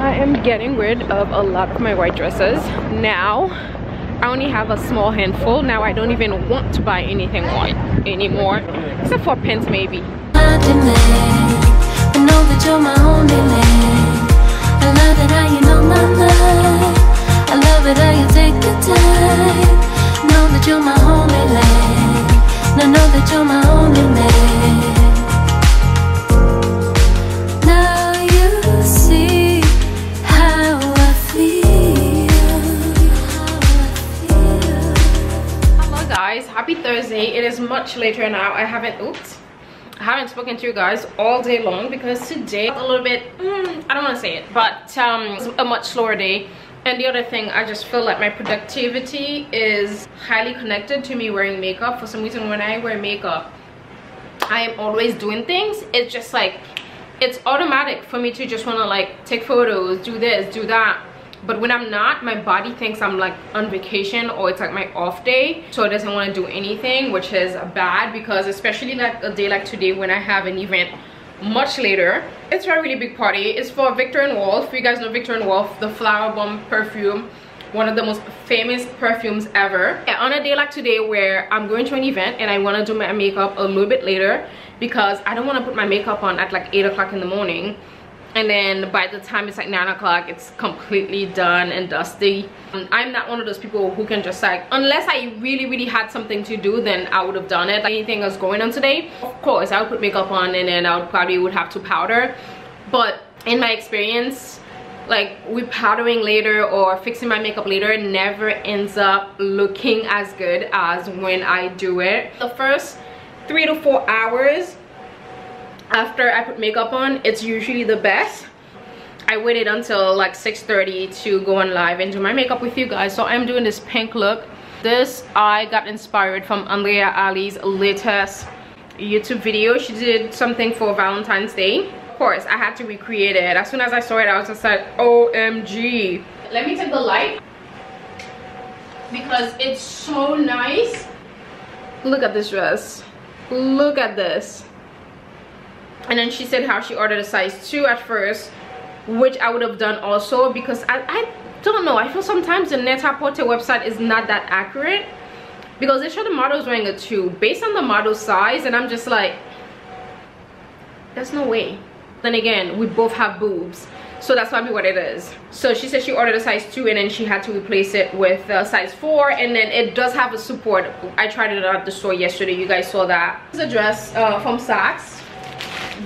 I am getting rid of a lot of my white dresses now. I only have a small handful now. I don't even want to buy anything white anymore, except for pins maybe. I demand, I know that you're my only man. I love it how you know my love. I love it how you take your time. Know that you're my only man. I know that you're my only man. Now you see. Happy Thursday. It is much later now. I haven't spoken to you guys all day long because today a little bit I don't want to say it, but it's a much slower day. And the other thing, I just feel like my productivity is highly connected to me wearing makeup. For some reason, when I wear makeup, I am always doing things. It's just like, it's automatic for me to just want to like take photos, do this, do that. But when I'm not, my body thinks I'm like on vacation or it's like my off day, so it doesn't want to do anything, which is bad, because especially like a day like today when I have an event much later. It's for a really big party. It's for Victor and Wolf. You guys know Victor and Wolf, the Flower Bomb perfume, one of the most famous perfumes ever. Yeah, on a day like today where I'm going to an event and I want to do my makeup a little bit later because I don't want to put my makeup on at like 8 o'clock in the morning. And then by the time it's like 9 o'clock, it's completely done and dusty. I'm not one of those people who can just like, unless I really had something to do, then I would have done it. Like anything else going on today, of course I would put makeup on and then I would probably have to powder. But in my experience, like we powdering later or fixing my makeup later never ends up looking as good as when I do it. The first 3 to 4 hours after I put makeup on, it's usually the best. I waited until like 6:30 to go on live and do my makeup with you guys. So I'm doing this pink look. This I got inspired from Andrea Ali's latest YouTube video. She did something for Valentine's Day. Of course, I had to recreate it. As soon as I saw it, I was just like, OMG. Let me take the light because it's so nice. Look at this dress. Look at this. And then she said how she ordered a size 2 at first, which I would have done also, because I don't know, I feel sometimes the Net-a-Porter website is not that accurate, because they show the models wearing a 2 based on the model size, and I'm just like, there's no way. Then again, we both have boobs, so that's probably what it is. So she said she ordered a size 2 and then she had to replace it with a size 4, and then it does have a support. I tried it at the store yesterday, you guys saw that. This is a dress from Saks.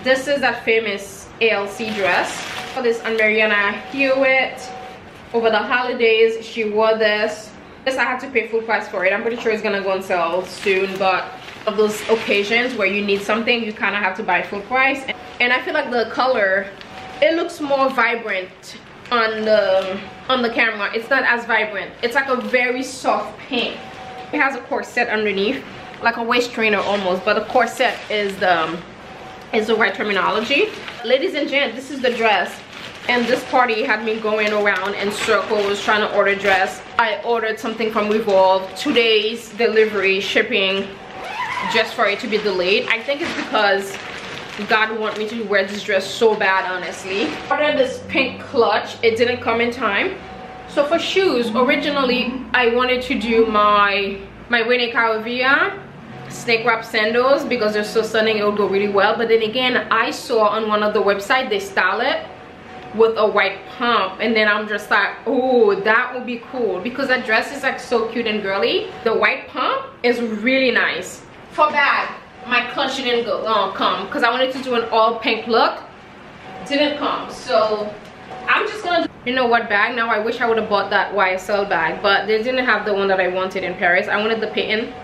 This is that famous ALC dress. For this on Mariana Hewitt. Over the holidays, she wore this. This I had to pay full price for it. I'm pretty sure it's gonna go on sale soon, but of those occasions where you need something, you kind of have to buy it full price. And I feel like the color, it looks more vibrant on the on the camera, it's not as vibrant. It's like a very soft pink. It has a corset underneath, like a waist trainer almost, but a corset is the right terminology. Ladies and gents, this is the dress. And this party had me going around in circles trying to order dress. I ordered something from Revolve, 2 days delivery, shipping, just for it to be delayed. I think it's because God want me to wear this dress so bad, honestly. I ordered this pink clutch. It didn't come in time. So for shoes, originally I wanted to do my Winnie Calvia snake wrap sandals because they're so stunning. It would go really well. But then again, I saw on one of the websites they style it with a white pump, and then I'm just like, oh, that would be cool, because that dress is like so cute and girly. The white pump is really nice. For bag, my clutch didn't come because I wanted to do an all pink look. Didn't come, so I'm just gonna, you know what, bag now. I wish I would have bought that YSL bag, but they didn't have the one that I wanted in Paris. I wanted the patent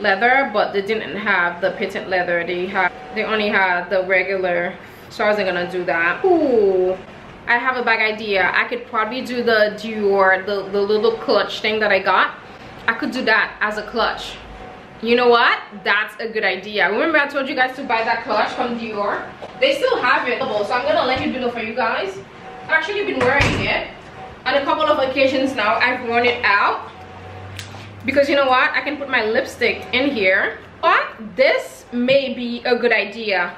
leather, but they didn't have the patent leather. They only had the regular, so I wasn't gonna do that. Ooh, I have a bag idea. I could probably do the Dior, the little clutch thing that I got. I could do that as a clutch. You know what? That's a good idea. Remember I told you guys to buy that clutch from Dior? They still have it, so I'm gonna let it do that for you guys. I've actually been wearing it on a couple of occasions now. I've worn it out because, you know what? I can put my lipstick in here. But this may be a good idea.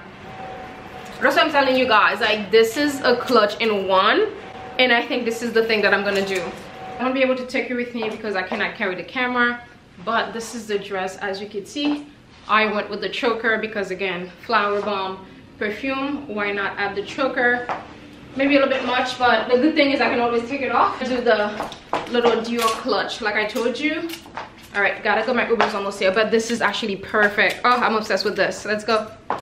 That's what I'm telling you guys, like, this is a clutch in one, and I think this is the thing that I'm gonna do. I won't be able to take you with me because I cannot carry the camera, but this is the dress. As you can see, I went with the choker because, again, Flower Bomb perfume, why not add the choker? Maybe a little bit much, but the good thing is I can always take it off. I do the little Dior clutch like I told you. All right, gotta go, my Uber's almost here, but this is actually perfect. Oh, I'm obsessed with this. Let's go.